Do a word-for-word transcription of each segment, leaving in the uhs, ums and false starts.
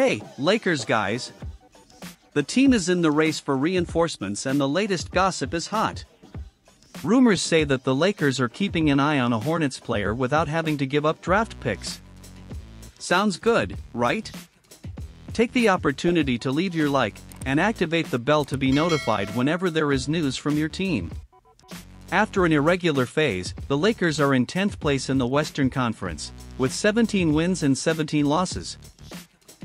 Hey, Lakers guys! The team is in the race for reinforcements and the latest gossip is hot. Rumors say that the Lakers are keeping an eye on a Hornets player without having to give up draft picks. Sounds good, right? Take the opportunity to leave your like and activate the bell to be notified whenever there is news from your team. After an irregular phase, the Lakers are in tenth place in the Western Conference, with seventeen wins and seventeen losses.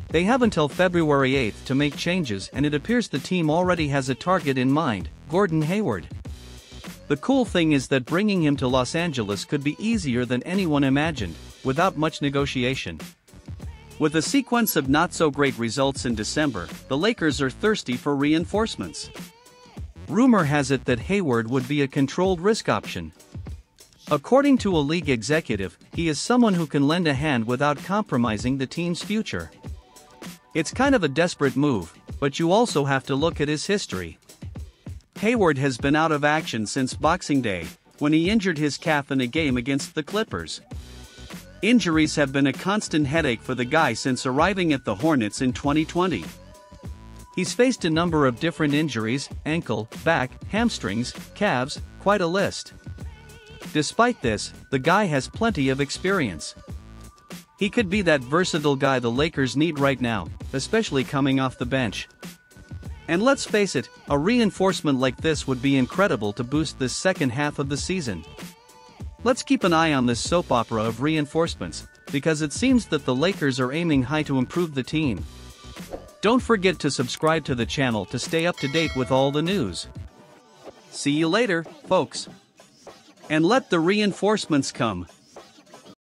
They have until February eighth to make changes, and it appears the team already has a target in mind: Gordon Hayward. The cool thing is that bringing him to Los Angeles could be easier than anyone imagined, without much negotiation. With a sequence of not-so-great results in December, the Lakers are thirsty for reinforcements. Rumor has it that Hayward would be a controlled risk option. According to a league executive, he is someone who can lend a hand without compromising the team's future. It's kind of a desperate move, but you also have to look at his history. Hayward has been out of action since Boxing Day, when he injured his calf in a game against the Clippers. Injuries have been a constant headache for the guy since arriving at the Hornets in twenty twenty. He's faced a number of different injuries: ankle, back, hamstrings, calves, quite a list. Despite this, the guy has plenty of experience. He could be that versatile guy the Lakers need right now, especially coming off the bench. And let's face it, a reinforcement like this would be incredible to boost this second half of the season. Let's keep an eye on this soap opera of reinforcements, because it seems that the Lakers are aiming high to improve the team. Don't forget to subscribe to the channel to stay up to date with all the news. See you later, folks. And let the reinforcements come.